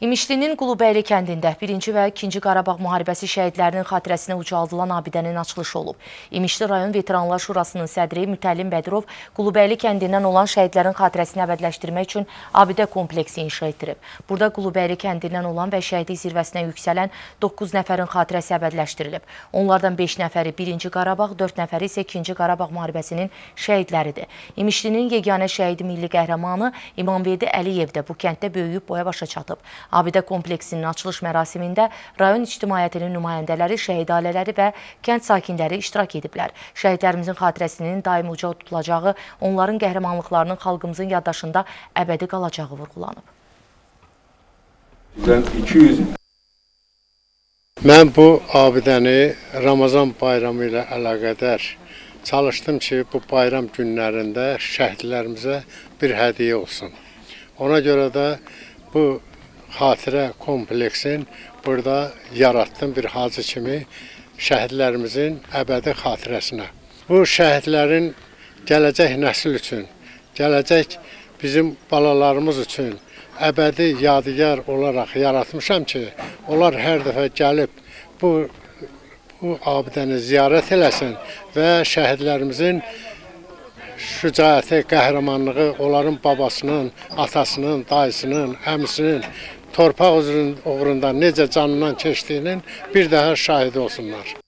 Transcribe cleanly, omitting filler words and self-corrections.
İmişlinin Qulubəyli kəndində 1-ci və 2-ci Qarabağ müharibəsi şəhidlərinin xatirəsinə ucaldılan abidənin açılışı olub. İmişli rayon Veteranlar Şurasının sədri Mütilim Bedrov Qulubəyli kəndindən olan şəhidlərin xatirəsini əbədiləşdirmək üçün abidə kompleksi inşa etdirib. Burada Qulubəyli kəndindən olan və şəhidlik zirvəsinə yüksələn 9 nəfərin xatirəsi əbədiləşdirilib. Onlardan 5 nəfəri 1-ci Qarabağ, 4 nəfəri isə 2-ci Qarabağ müharibəsinin şəhidləridir. İmişlinin yeganə şəhidi milli qəhrəmanı İmamveli bu kənddə böyüyüb boya başa çatıb. Abidə kompleksinin açılış mərasimində rayon ictimaiyyətinin nümayəndələri, şəhid ailələri və kənd sakinləri iştirak ediblər. Şəhidlərimizin xatirəsinin daim uca tutulacağı, onların qəhrəmanlıqlarının xalqımızın yaddaşında əbədi qalacağı vurğulanıb. Mən bu abidəni Ramazan bayramı ilə əlaqədar çalışdım ki, bu bayram günlərində şəhidlərimizə bir hədiyyə olsun. Ona görə də bu xatirə kompleksin burada yarattığım bir hacı kimi şəhidlərimizin əbədi xatirəsinə. Bu şəhidlərin gələcək nəsil üçün, gələcək bizim balalarımız üçün əbədi yadigar olaraq yaratmışam ki, onlar hər dəfə gəlib bu abidəni ziyarət eləsin və şəhidlərimizin şücaəti, qəhrəmanlığı onların babasının, atasının, dayısının, əmisinin torpaq uğrunda necə canından keçdiyinin bir daha şahidi olsunlar.